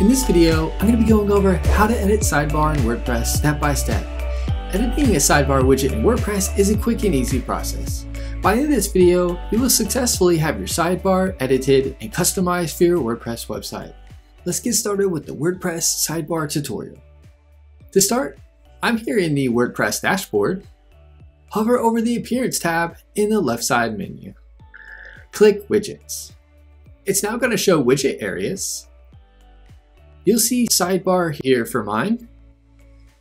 In this video, I'm going to be going over how to edit sidebar in WordPress step by step. Editing a sidebar widget in WordPress is a quick and easy process. By the end of this video, you will successfully have your sidebar edited and customized for your WordPress website. Let's get started with the WordPress sidebar tutorial. To start, I'm here in the WordPress dashboard. Hover over the Appearance tab in the left side menu. Click Widgets. It's now going to show widget areas. You'll see sidebar here for mine.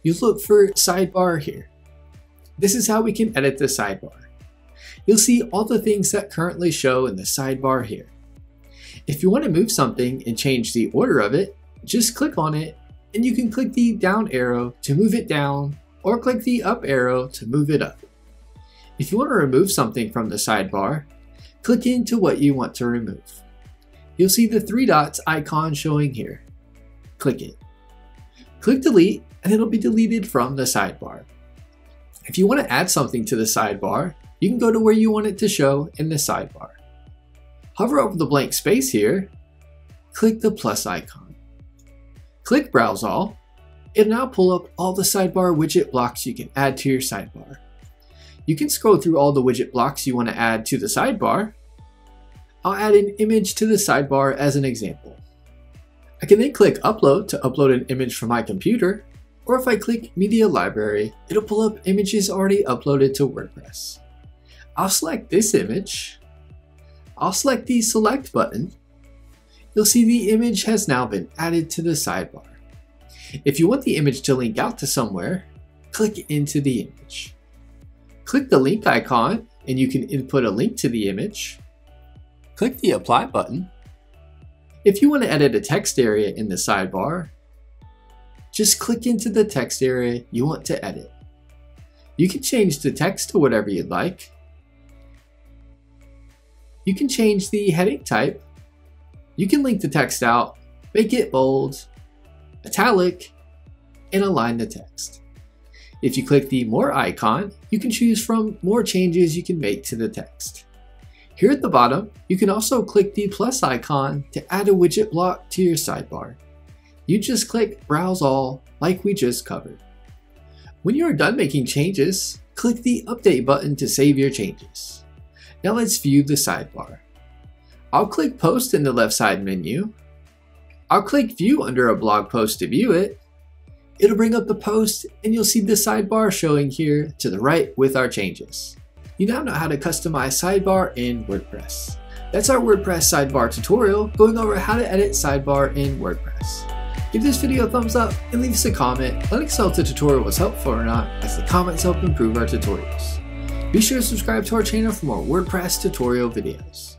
You look for sidebar here. This is how we can edit the sidebar. You'll see all the things that currently show in the sidebar here. If you want to move something and change the order of it, just click on it and you can click the down arrow to move it down or click the up arrow to move it up. If you want to remove something from the sidebar, click into what you want to remove. You'll see the three dots icon showing here. Click it. Click delete and it'll be deleted from the sidebar. If you want to add something to the sidebar, you can go to where you want it to show in the sidebar. Hover over the blank space here, click the plus icon. Click Browse All. It'll now pull up all the sidebar widget blocks you can add to your sidebar. You can scroll through all the widget blocks you want to add to the sidebar. I'll add an image to the sidebar as an example. I can then click Upload to upload an image from my computer, or if I click Media Library, it'll pull up images already uploaded to WordPress. I'll select this image. I'll select the Select button. You'll see the image has now been added to the sidebar. If you want the image to link out to somewhere, click into the image. Click the link icon and you can input a link to the image. Click the Apply button. If you want to edit a text area in the sidebar, just click into the text area you want to edit. You can change the text to whatever you'd like. You can change the heading type. You can link the text out, make it bold, italic, and align the text. If you click the More icon, you can choose from more changes you can make to the text. Here at the bottom, you can also click the plus icon to add a widget block to your sidebar. You just click Browse All like we just covered. When you are done making changes, click the Update button to save your changes. Now let's view the sidebar. I'll click Post in the left side menu. I'll click View under a blog post to view it. It'll bring up the post and you'll see the sidebar showing here to the right with our changes. You now know how to customize sidebar in WordPress. That's our WordPress sidebar tutorial going over how to edit sidebar in WordPress. Give this video a thumbs up and leave us a comment. Let us know if the tutorial was helpful or not, as the comments help improve our tutorials. Be sure to subscribe to our channel for more WordPress tutorial videos.